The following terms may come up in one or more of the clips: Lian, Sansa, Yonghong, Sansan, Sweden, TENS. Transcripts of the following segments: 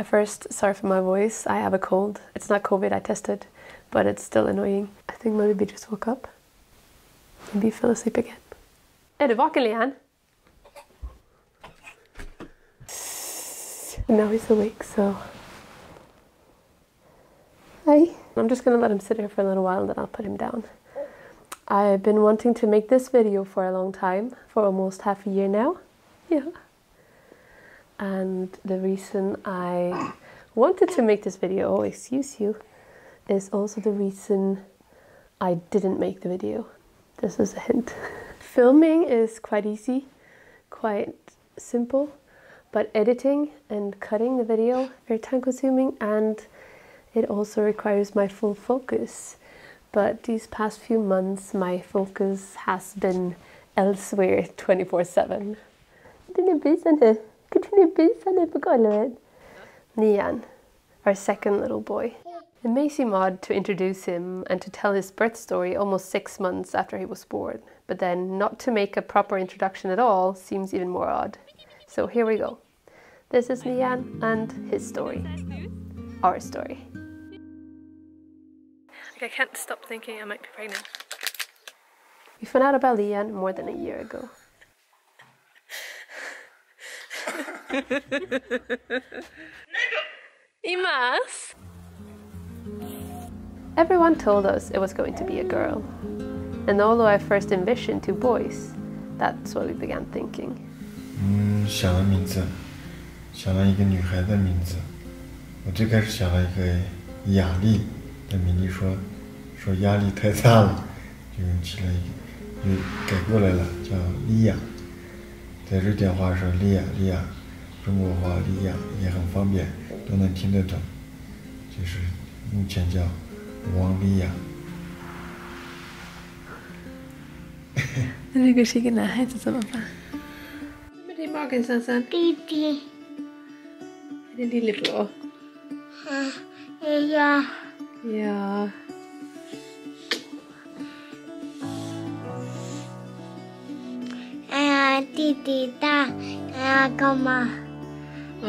At first, sorry for my voice, I have a cold. It's not COVID, I tested, but it's still annoying. I think my baby just woke up. Maybe he fell asleep again. Är du vaken, Lian? And now he's awake, so... Hi. I'm just gonna let him sit here for a little while and then I'll put him down. I've been wanting to make this video for a long time, for almost half a year now. Yeah. And the reason I wanted to make this video, oh, excuse you, is also the reason I didn't make the video. This is a hint. Filming is quite easy, quite simple, but editing and cutting the video is very time consuming, and it also requires my full focus. But these past few months, my focus has been elsewhere 24/7. Lian, our second little boy. It may seem odd to introduce him and to tell his birth story almost 6 months after he was born, but then not to make a proper introduction at all seems even more odd. So here we go. This is Lian and his story. Our story. I can't stop thinking I might be pregnant. We found out about Lian more than a year ago. Everyone told us it was going to be a girl, and although I first envisioned 2 boys, that's what we began thinking. 说压力太大了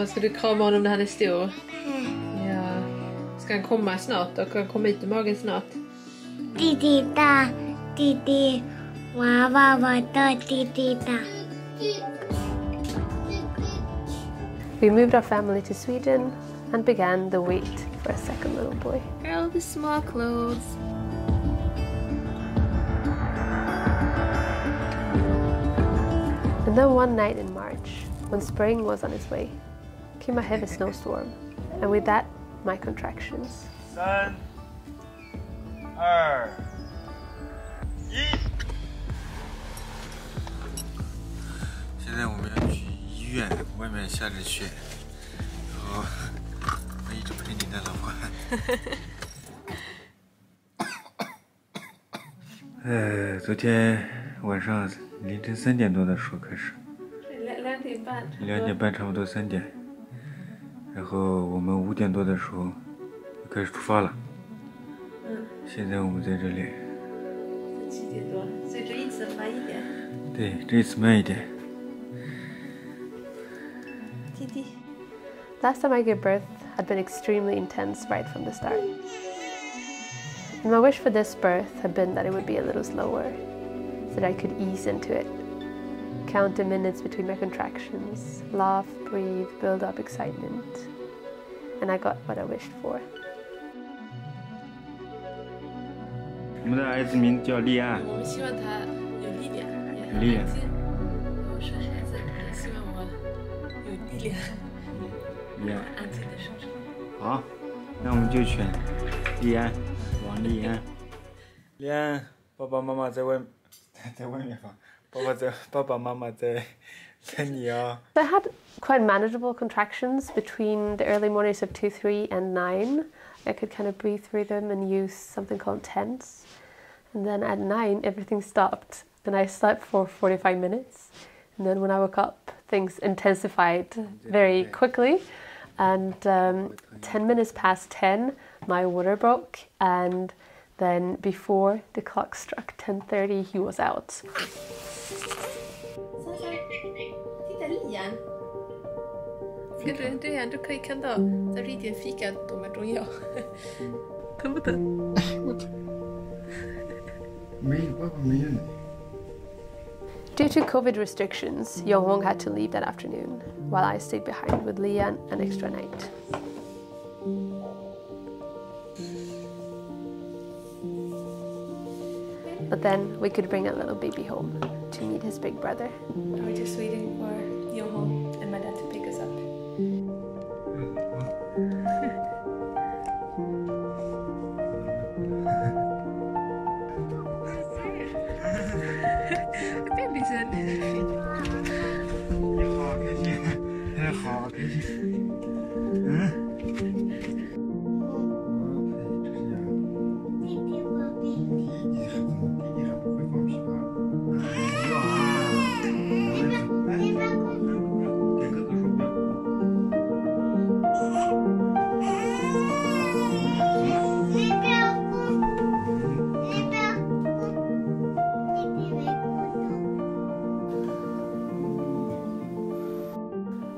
Ska du krama honom när han är stor? Ja. Ska han komma snart? Då kan han komma ut ur magen snart. Titita, titi, wawa wata titita. We moved our family to Sweden and began the wait for a second little boy. Girl with small clothes. And then one night in March, when spring was on its way, came a heavy snowstorm, and with that, my contractions. 3, 2, 1. Now we have to go to the hospital. Outside it's snowing. I'm always with your wife. Yesterday, at 3:30. 2:30 差不多3点 然后我们5点多的时候就开始出发了 现在我们在这里 7点多 所以这一次慢一点 对 这一次慢一点 弟弟 Last time I gave birth had been extremely intense right from the start. And my wish for this birth had been that it would be a little slower, so that I could ease into it. Count the minutes between my contractions, laugh, breathe, build up excitement. And I got what I wished for. I had quite manageable contractions between the early mornings of 2, 3, and 9. I could kind of breathe through them and use something called TENS. And then at 9, everything stopped, and I slept for 45 minutes. And then when I woke up, things intensified very quickly. And 10 minutes past 10, my water broke, and then before the clock struck 10:30, he was out. 人对眼就可以看到，但是一点喜感多么重要，疼不疼？不疼。没有，爸爸没有你。Due to COVID restrictions, Yonghong had to leave that afternoon, while I stayed behind with Lian an extra night. But then we could bring a little baby home to meet his big brother. We were just waiting for Yonghong and my dad to pick us up.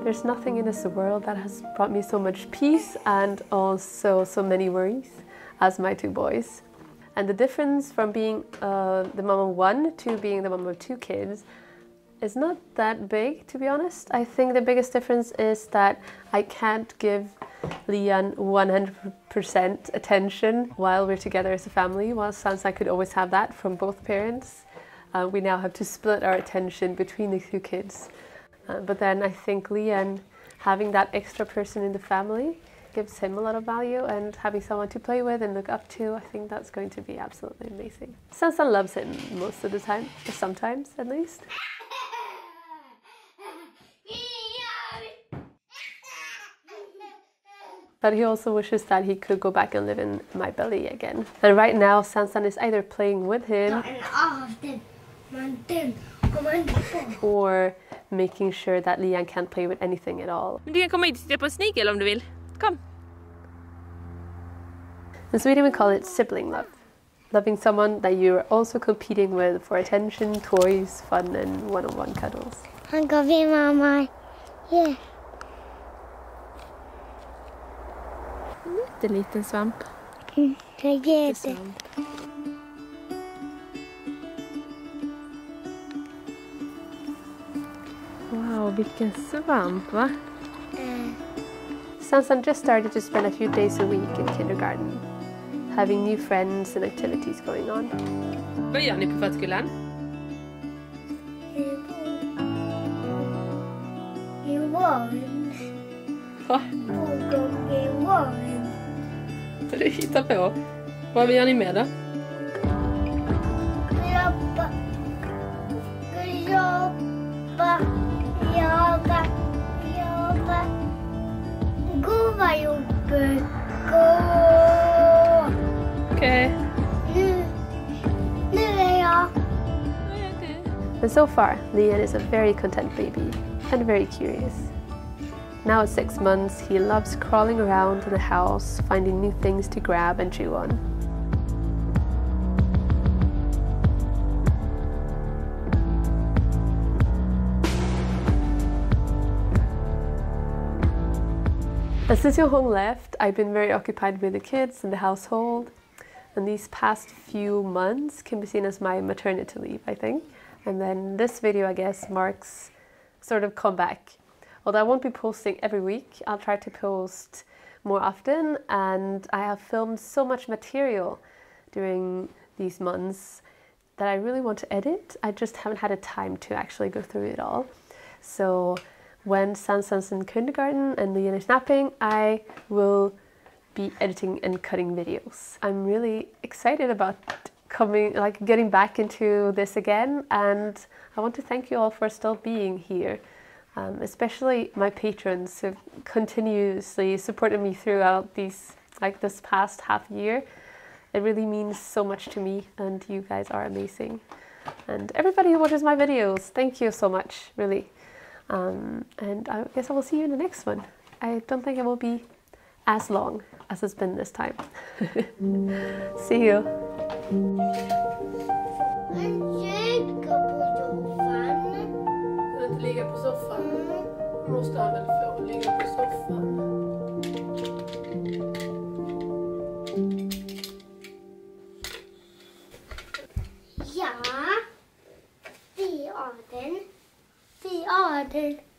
There's nothing in this world that has brought me so much peace and also so many worries as my two boys. And the difference from being the mom of one to being the mom of two kids is not that big, to be honest. I think the biggest difference is that I can't give Lian 100% attention while we're together as a family, while Sansa could always have that from both parents. We now have to split our attention between the two kids. But then I think Lian, having that extra person in the family, gives him a lot of value, and having someone to play with and look up to, I think that's going to be absolutely amazing. Sansan loves him most of the time, or sometimes at least. But he also wishes that he could go back and live in my belly again. And right now Sansan is either playing with him or making sure that Lian can't play with anything at all. Du kan komma hit och titta på en snigel om du vill. Kom. In Sweden we call it sibling love. Loving someone that you're also competing with for attention, toys, fun and one-on-one cuddles. Han gav mig mamma. Yeah. En liten svamp. Jag vet det. Vilken svamp, va? Sansan just started to spend a few days a week in kindergarten, having new friends and activities going on. Vad gör ni på förskolan? Vad du hittar på? Vad gör ni med då? Jobba. Jobba. Gå vad jobbet. Gå. Okej. Nu är jag. And so far, Lian is a very content baby and very curious. Now at 6 months, he loves crawling around in the house, finding new things to grab and chew on. Since Yonghong left, I've been very occupied with the kids and the household, and these past few months can be seen as my maternity leave, I think. And then this video, I guess, marks sort of comeback. Although I won't be posting every week, I'll try to post more often, and I have filmed so much material during these months that I really want to edit. I just haven't had the time to actually go through it all. So when Sansan's in kindergarten and Lian is napping, I will be editing and cutting videos. I'm really excited about getting back into this again, and I want to thank you all for still being here, especially my patrons who continuously supported me throughout this past half year. It really means so much to me, and you guys are amazing. And everybody who watches my videos, thank you so much, really. And I guess I will see you in the next one. I don't think it will be as long as it's been this time. See you. roast down and fell and it was so fun. Ja, vi är den.